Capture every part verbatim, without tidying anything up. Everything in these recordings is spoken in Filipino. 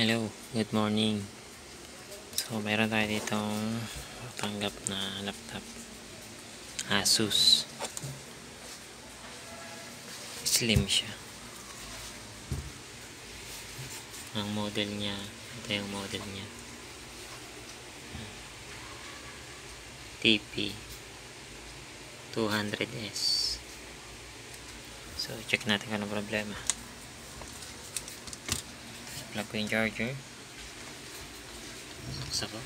Hello, good morning. So, mayroon tayo ditong tanggap na laptop Asus. Slim siya. Ang model niya, ito yung model niya. T P two hundred S. So, check natin kung ano problema. Plug ko yung charger. Saksak ko.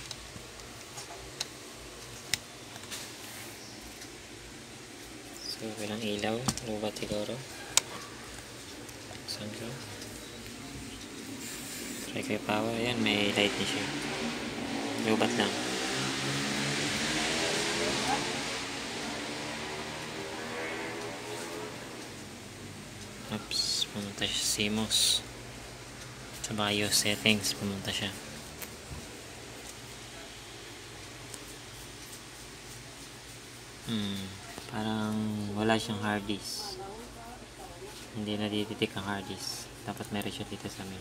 So, walang ilaw. Lubat siguro. Saksak ko. Try ko yung power. Ayan, may light na siya. Lubat lang. Oops, pumunta siya sa C M O S. Sa BIOS settings, pumunta siya. Hmm, parang wala siyang hard disk. Hindi na didetect ang hard disk. Dapat meron siya dito sa main.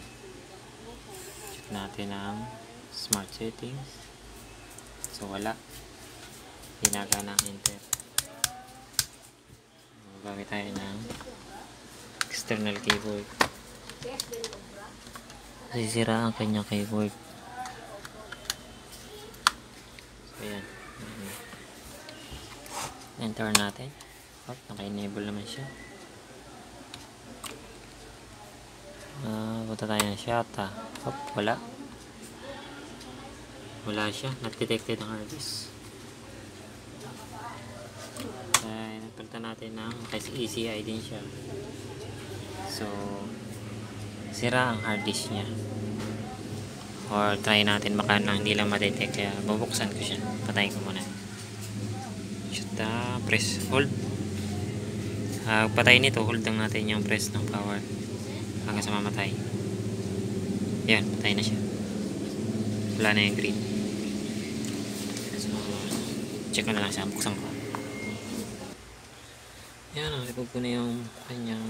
Check natin ang smart settings. So wala. Pinagana ng enter. Magamit tayo ng external keyboard. Sisira ang kanyang keyboard. So, ayan. Enter natin. Oh, naka-enable naman siya. Ah, punta tayo ng SATA. Oh, wala. Wala siya. Not detected ang hard disk. Ay, nagpunta natin ng S E C I din siya. So, sira ang hard disk niya. Or try natin baka nang hindi lang ma-detect. Kaya bubuksan ko siya. Patayin ko muna. Shoot, uh, press hold. Uh, patayin nito, hold lang natin yung press ng power. Hanggang sa mamatay. Yan, patay na siya. Wala na yung green. So, check ko na lang siya. Buksan ko. Yan, nalipog ko na yung kanyang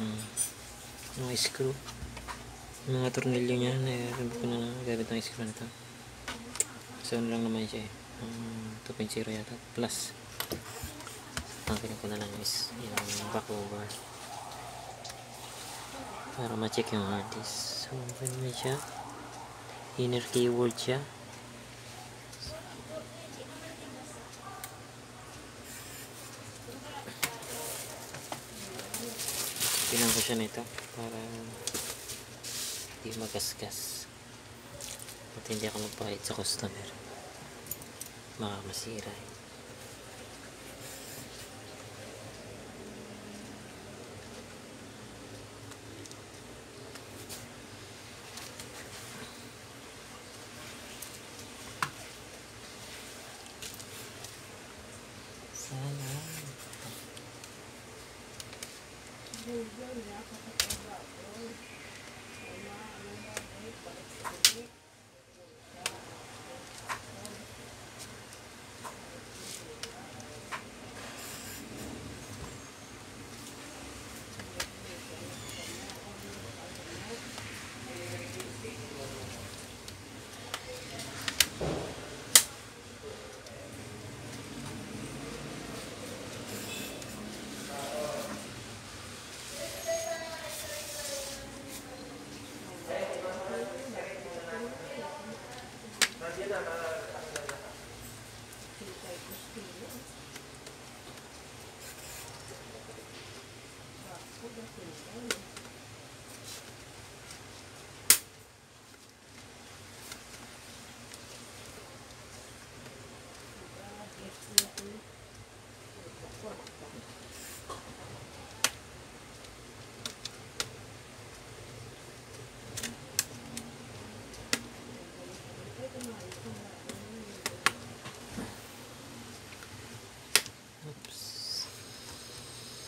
mga screw, mga tornilyo nya, nairambo ko na lang gamit ng screw na ito. So ano lang naman siya eh, um, two point zero yata plus. Tanggalin ko na lang is yung back over para ma-check yung hard disk. So ano naman siya, inner keyboard siya. Pilang ko siya nito para hindi magasgas at hindi ako magpahit sa customer, baka masira eh.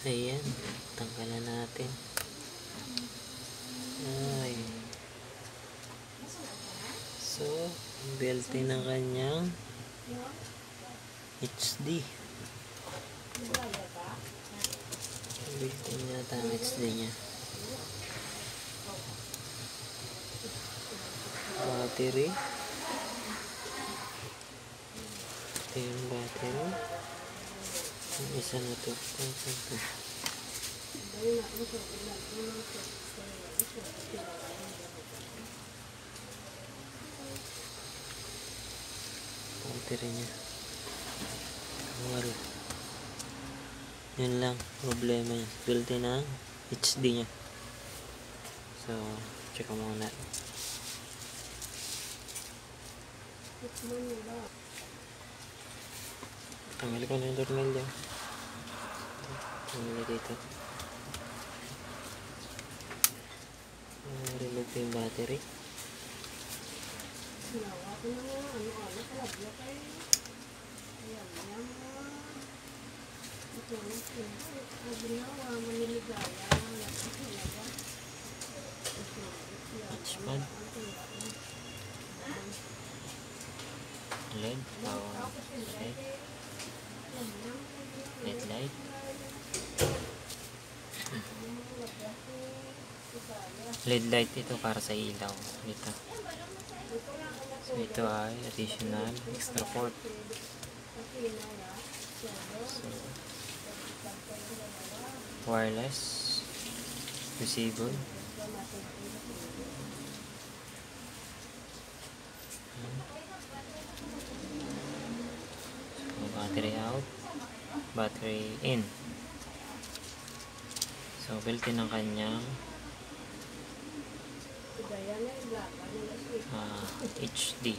Ayan, tanggalan natin. Ay. So, built-in ang kanyang H D. Built-in nata ang H D niya. battery, ten battery, yung isa na to, pansan to. Battery nya kawal, yun lang problema nya, built-in ang H D nya. So, check muna. Tanggal ko na yung tornel dyan. Tanggal dito. Remove yung battery. Touchpad L E D power light, L E D light. L E D light ito para sa ilaw dito. So ito ay additional extra port. So wireless usable. So, battery out, battery in. So built-in ang kanyang uh, H D.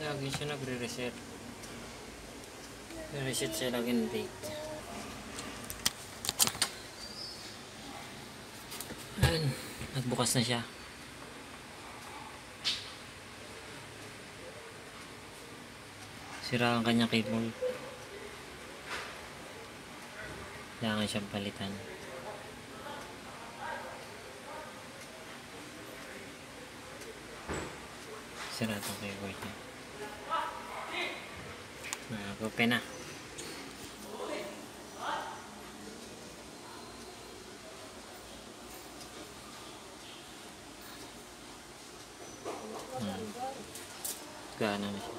Lagi siya nagre-reset. Reset siya lagi ng date. Ayun, nagbukas na siya. Sira ang kanyang cable. Kailangan siyang palitan. Sira itong cable niya. Nag-open na. Hmm. Gana na siya.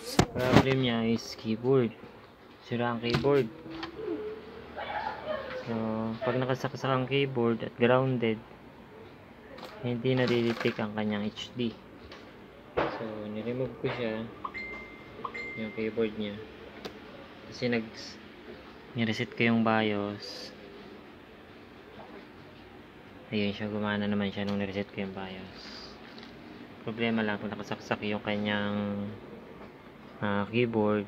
So, problem niya is keyboard. Sira ang keyboard. So, pag nakasaksak ang keyboard at grounded, hindi nadidetect ang kanyang H D. So, niremove ko siya yung keyboard niya kasi nag nireset ko yung BIOS. Ayun siya, gumana naman siya nung nireset ko yung BIOS. Problema lang kung nakasaksak yung kanyang uh, keyboard,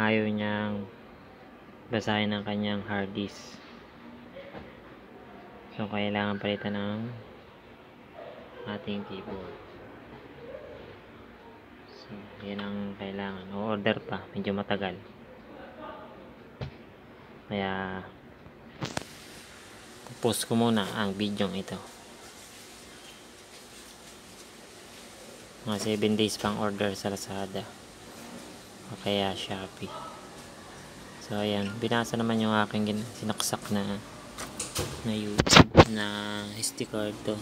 ayaw niyang basahin ang kanyang hard disk. So, kailangan palitan ng ating keyboard. Yan ang kailangan. O-order pa. Medyo matagal. Kaya post ko muna ang video ito. Mga seven days pang order sa Lazada. O kaya Shopee. So, ayan. Binasa naman yung aking sinaksak na na YouTube na S D card to.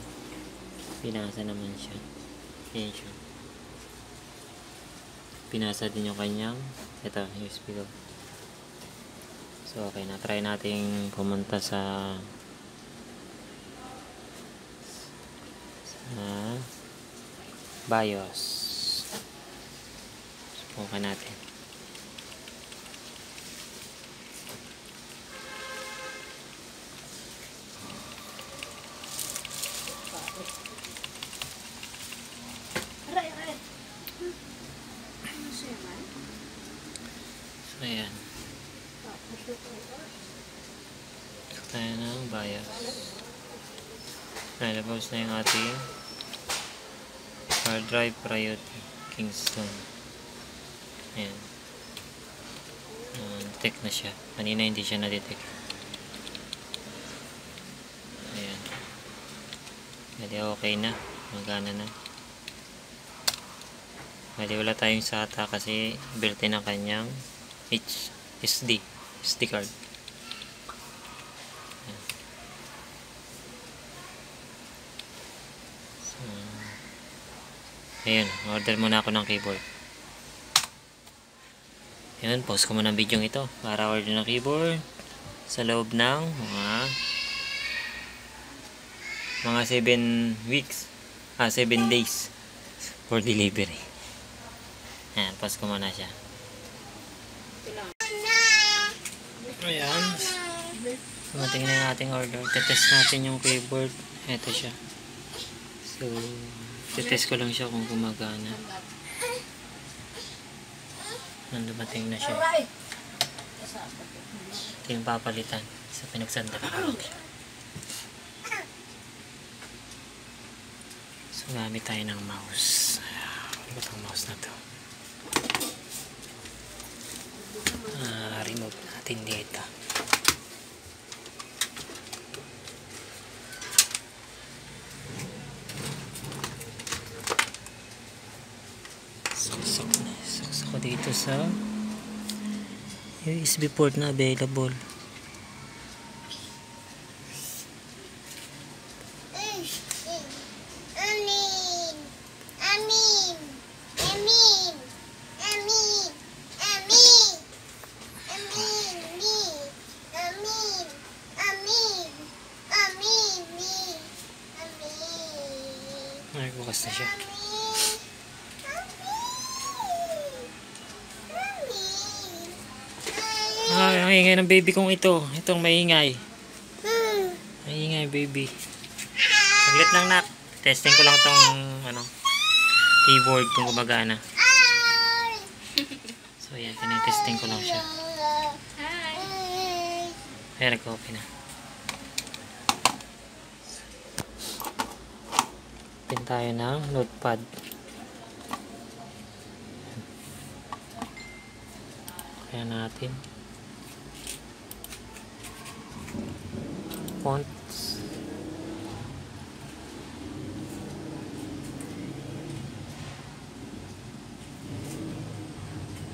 Binasa naman siya. Ayan siya. Pinasa din yung kanyang ito, U S B ko. So okay na, try natin pumunta sa sa BIOS. Subukan natin. Ayan. Tayo ng BIOS. Nalabas na yung ating hard drive priority Kingston. Ayan. na-detect na siya. Kanina hindi siya na-detect. Ayan. Hindi, okay na. Magana na. Hindi, wala tayong SATA kasi built-in ang kanyang H S D. S D card. So, ayan. Order muna ako ng keyboard. Ayan, pause ko muna ang video ito para order ng keyboard sa loob ng mga mga seven weeks ah seven days for delivery. Ayan, pause ko muna siya. Ayan, matingin na natin order. Tetest natin yung keyboard. Ito siya. So, tetest ko lang siya kung gumagana. Nandumating na siya. Ito yung papalitan sa pinagsanda ko. So, gamit tayo ng mouse. Ano ba mouse na to? Ah, remove natin dito. Dito sa U S B port na available. Amin. Amin. Amin. Amin. Amin. Amin. Amin. Amin. Amin. Amin. Ay, bukas na siya. Ah, ang ingay ng baby kong ito. Itong maingay. Maingay, baby. Saglit lang, nak. Testing ko lang itong ano, keyboard kung gumagana. So, ayan. Tinitesting ko lang siya. Ayan, nag-copy na. Open tayo ng notepad. Kaya natin. Fonts.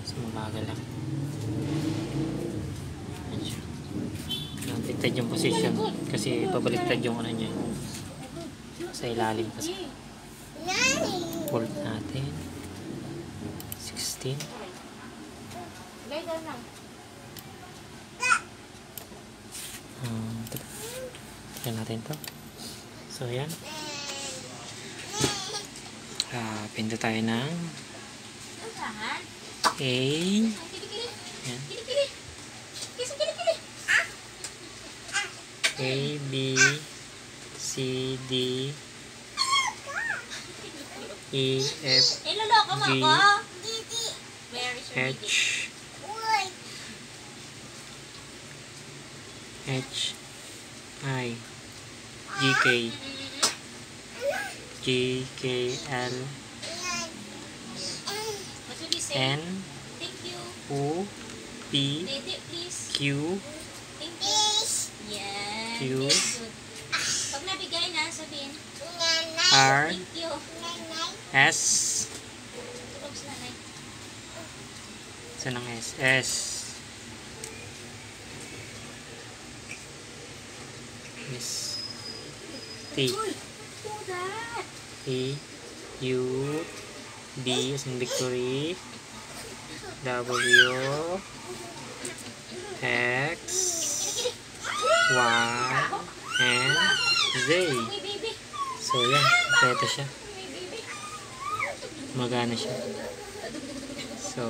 So, mabagal lang. Natiktad yung position kasi pabaliktad yung ano niya. Sa ilalim kasi. Fold natin. sixteen. Hmm. Tignan natin ito. So, ayan. Ah, pinto tayo ng A. Ayan. A, B, C, D, E, F, G, H, H, I, G K, G K L, N, O, P, Q, Q, R, S, sanang S, S. Yes. T, T, U, B as in victory, W, X, Y, and Z. So yan, pwede siya. Magana siya. So,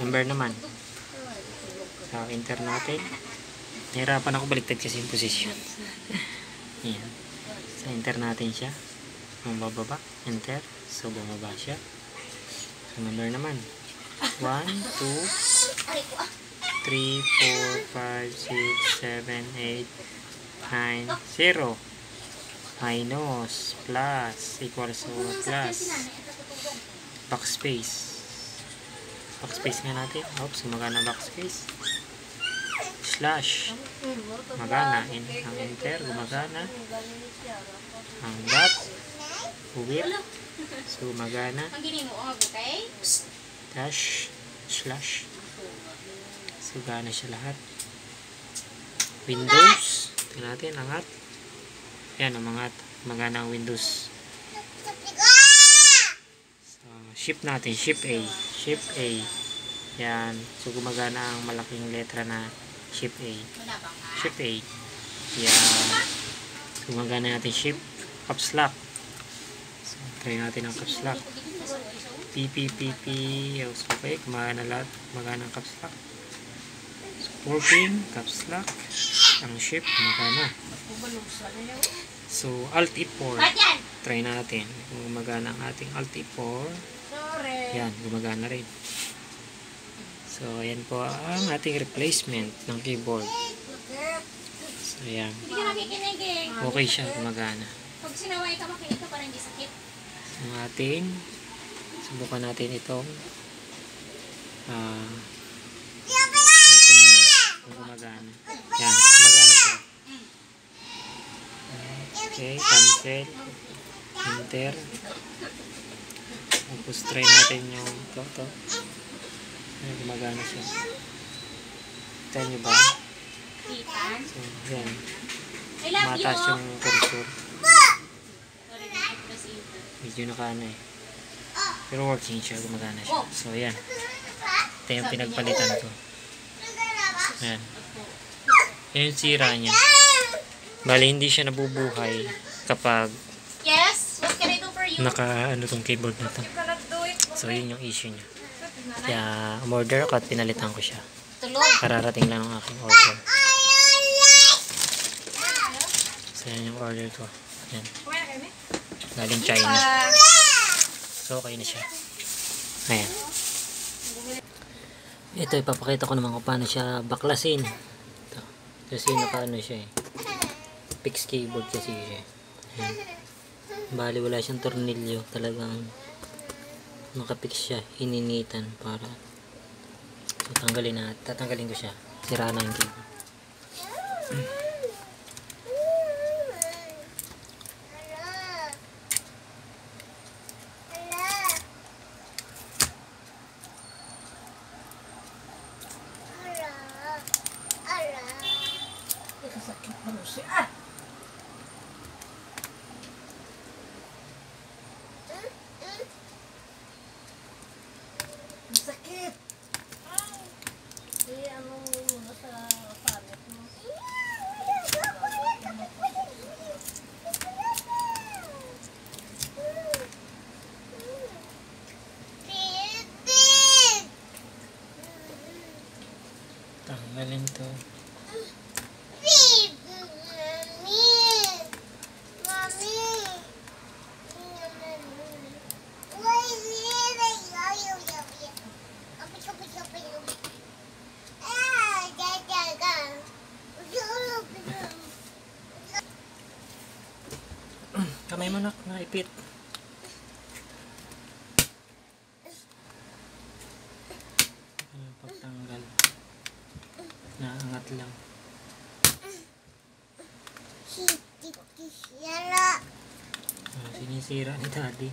number naman. So, enter natin. Nahirapan ako baliktad kasi yung position. Ayan. So, enter natin siya. Mabababa. Enter. So, bumaba siya. So, number naman. one, two, three, four, five, six, seven, eight, nine, zero. Minus. Plus. Equals to plus. Backspace. Backspace nga natin. Oops, magana backspace. Slash. Magana. In, ang enter. Gumagana. Ang dot. Uwil. So, magana. Dash. Slash. So, gana siya lahat. Windows. Tignan natin. Angat. Yan, umangat. Magana ang Windows. Shift natin, shift A, shift A. Yan, so gumagana ang malaking letra na shift A. Shift A. Yan. So gumagana natin shift caps lock. So try natin ang caps lock. P P P P. So okay, gumagana lahat, gumagana ang caps lock. Supporting caps lock. Ang shift gumagana. So alt F four. Try natin. Gumagana ang ating alt F four. Yan, gumagana rin. So, ayan po ang ating replacement ng keyboard. So, ayan. Okay siya, gumagana. Pag sinaway ka, makinig ka parang hindi sakit. Ang ating, subukan natin itong uh, ating gumagana. Yan, gumagana siya. Okay, cancel. Enter. Tapos try natin yung ito, ito. Ayan, gumagana siya. Kita nyo ba? So, ayan. Mataas yung cursor. Medyo nakaano eh. Pero working siya, gumagana siya. So, ayan. Ito yung pinagpalitan ko. Ayan. Ayan yung sira niya. Bali, hindi siya nabubuhay kapag naka ano tong keyboard na to. So yun yung issue niya. Kaya umorder ako at pinalitan ko siya. Kararating lang ng aking order. So yun yung order ko. Yan. Galing China. So okay na siya. Ayan. Ito ipapakita ko naman kung paano siya baklasin. Ito. Kasi nakaano siya eh. Fixed keyboard kasi siya. Ayan. Bali wala siyang tornilyo, talagang nakapix siya, hininitan para. So tanggalin na, tatanggalin ko siya. Sira na yung keyboard. Tanggalin to. Kamay mo na, naipit. Pagtanggal. Naangat lang. Ah, sinisira ni Daddy.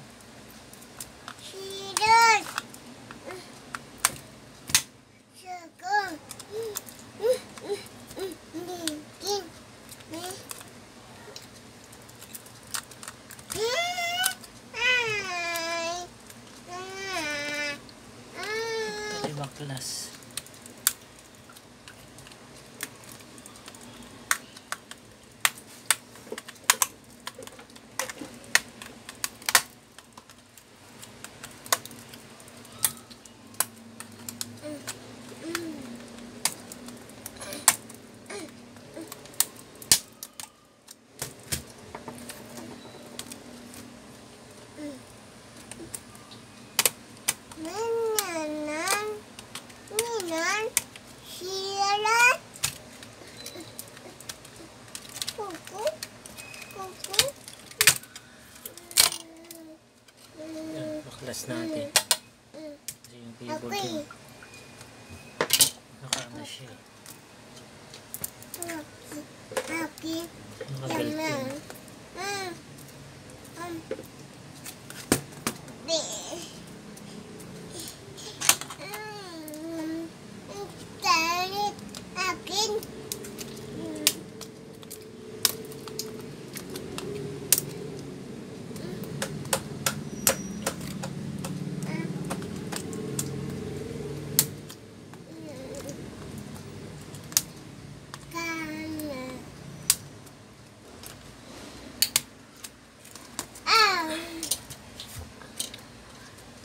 Baklas. Baklas natin. Kasi yung be able to nakaano siya nakabuilt-in.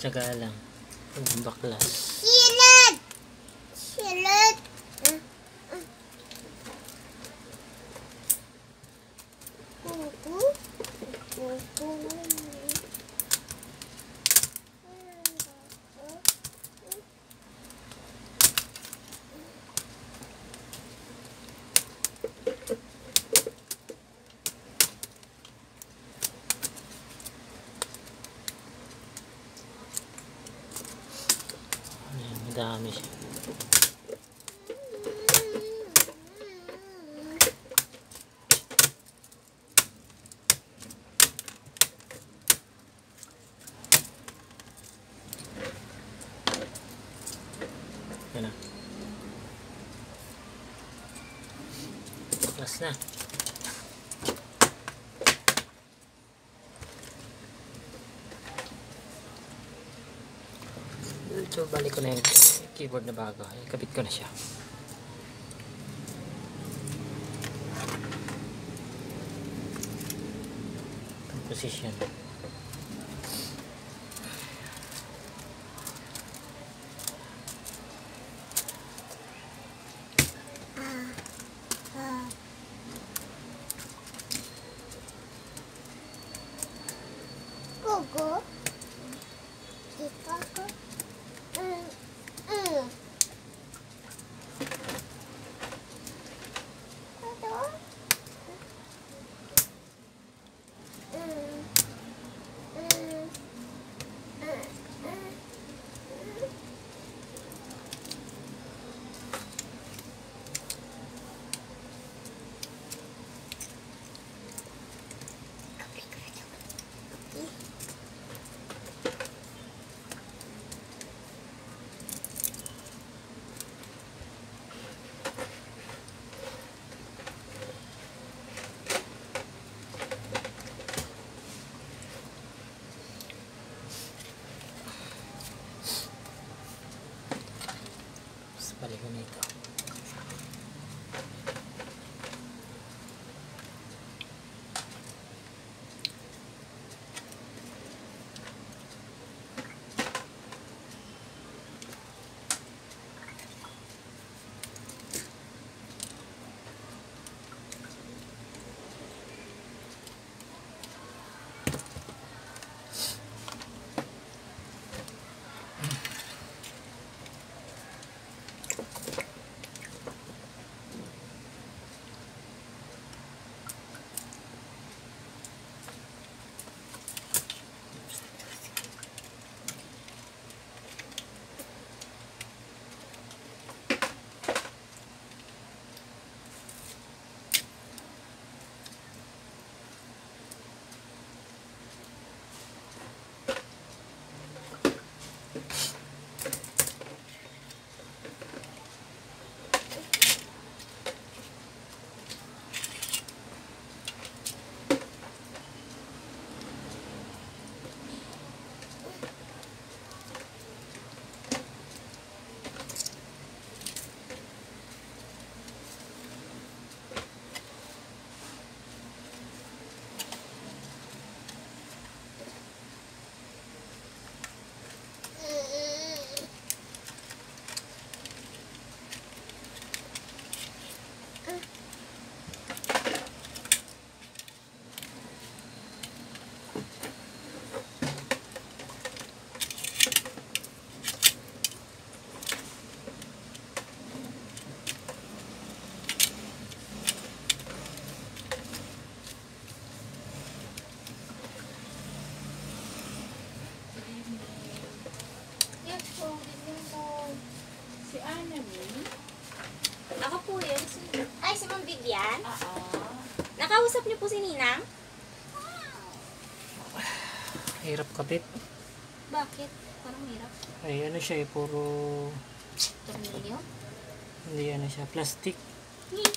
Tsaga lang. Ang baklas. Silot! Silot! Uh, uh. Kuku? Kuku? Dami siya. Yan na. Plus na. So, balik ko na yung keyboard na bago. Ikabit ko na siya. Position. Gogo? Dito ako? Nakausap niyo po si Ninang? Hirap kabit. Bakit? Parang hirap. Ay, ano siya eh, puro... tornilyo? Hindi, ano siya, plastic. Hmm.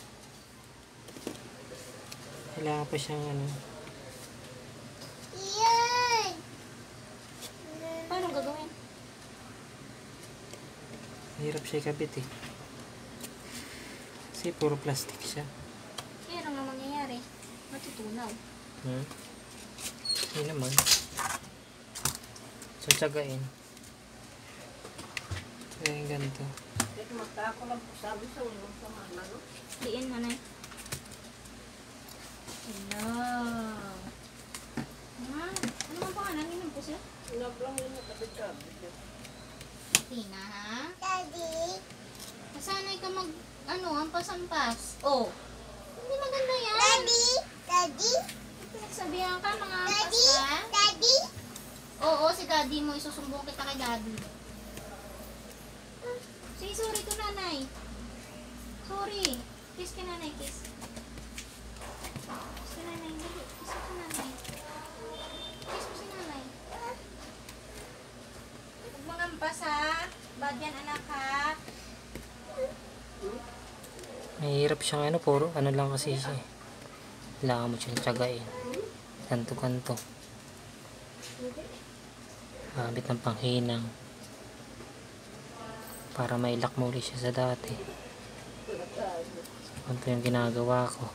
Kailangan pa siyang ano. Yay! Paano gagawin? Hirap siya ikabit eh. Kasi puro plastic siya. Kaya lang naman nangyayari. Matutunaw. Hmm? Hindi naman. So, tsagain. Tsagain ganito. Kaya magta ako lang po sabi sa ulong sa mga ano. Diin mo na eh. Hello. Ma, ano man pa ka? Nanginom po siya? Inog lang yun yung kabit-kabit. Tina ha? Daddy? Masanay ka mag, ano, ampas-ampas. Oh. Hindi maganda yan. Daddy? Daddy? Sabihan ka, mga ampas ka. Daddy? Oo, si daddy mo. Isusumbong kita kay daddy. Say sorry to nanay. Sorry. Kiss ka nanay, kiss. Kiss ka nanay, dali. Kiss ka nanay. Kiss mo si nanay. Huwag mga ampas ha. Bad yan anak ha. Mahirap siyang ano, puro. Ano lang kasi siya. Kailangan mo siyang tsagain. Kanto-kanto. Habit ng panghinang. Para mailak mo ulit siya sa dati. Ganito yung ginagawa ko.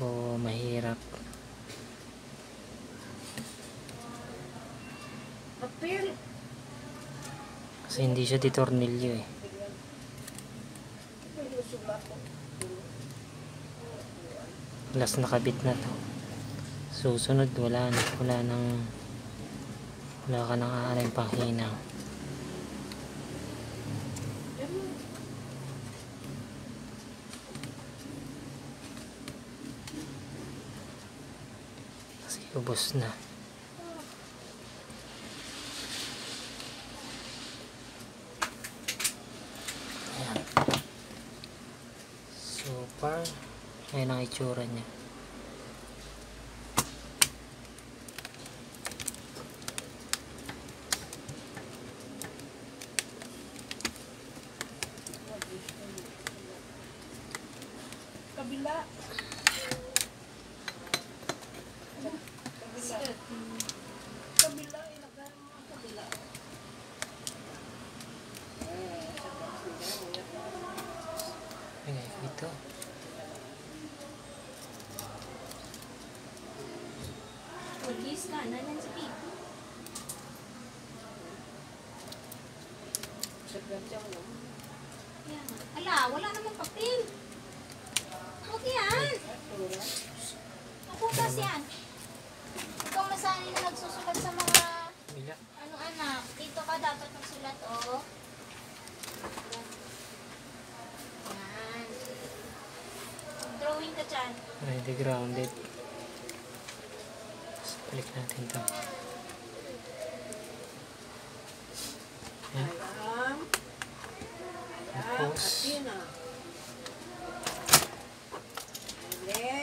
So, mahirap. Kasi hindi siya ditornilyo eh. Last nakabit na to. Susunod, wala na. Wala nang... wala ka nang aaring panghinang. Kasi ubos na. Ayan. So far, ayan ang itsura niya. Ala, wala namang papel. Huwag yan. Nakukas yan. Ikaw masanay na nagsusulat sa mga ano anak. Dito ka dapat magsulat oh. Yan. Drawing ka dyan. Ready grounded. Balik natin ito. Yan. Tapos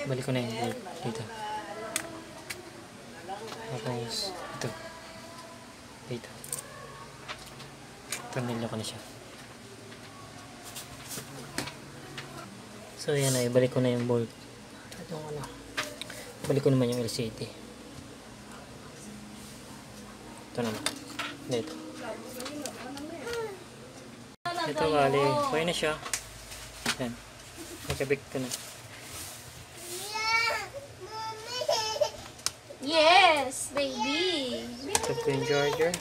balik ko na yung board dito. Tapos ito dito tornilyo ko na siya. So yan na, ibalik ko na yung board. Balik ko naman yung L C D. Ito naman dito. Ito bali, okay na siya. Yan, nakabit ko na. Yes, baby! Ito po yung charger.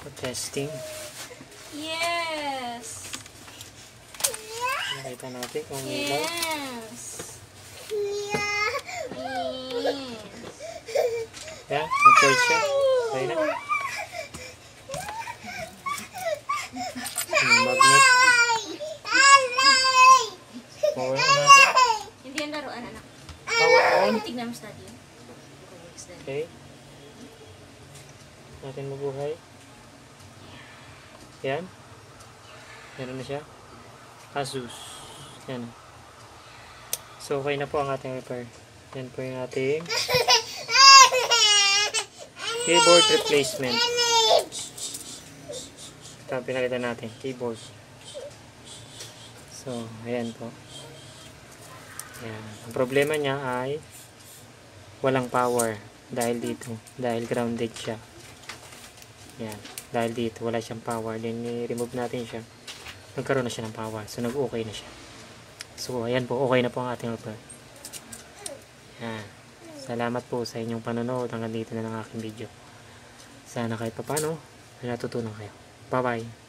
For testing. Yes! Nakita natin kung may bag. Yes! Yan, nag-charge siya. Okay na. Magnet. Power on natin. Hindi yan laruan, anak. Power on. Tignan mo sa daddy. Okay. Natin mabuhay. Yan. Meron na siya. Asus. Yan. So, okay na po ang ating repair. Yan po yung ating keyboard replacement. Ito ang pinakita natin. Keyboard. So, ayan po. Ayan. Ang problema niya ay walang power. Dahil dito. Dahil grounded siya. Ayan. Dahil dito. Wala siyang power. Then, i-remove natin siya. Nagkaroon na siya ng power. So, nag-okay na siya. So, ayan po. Okay na po ang ating repair. Ayan. Salamat po sa inyong panonood. Hanggang dito na ng aking video. Sana kahit papano, natutunan kayo. Bye-bye.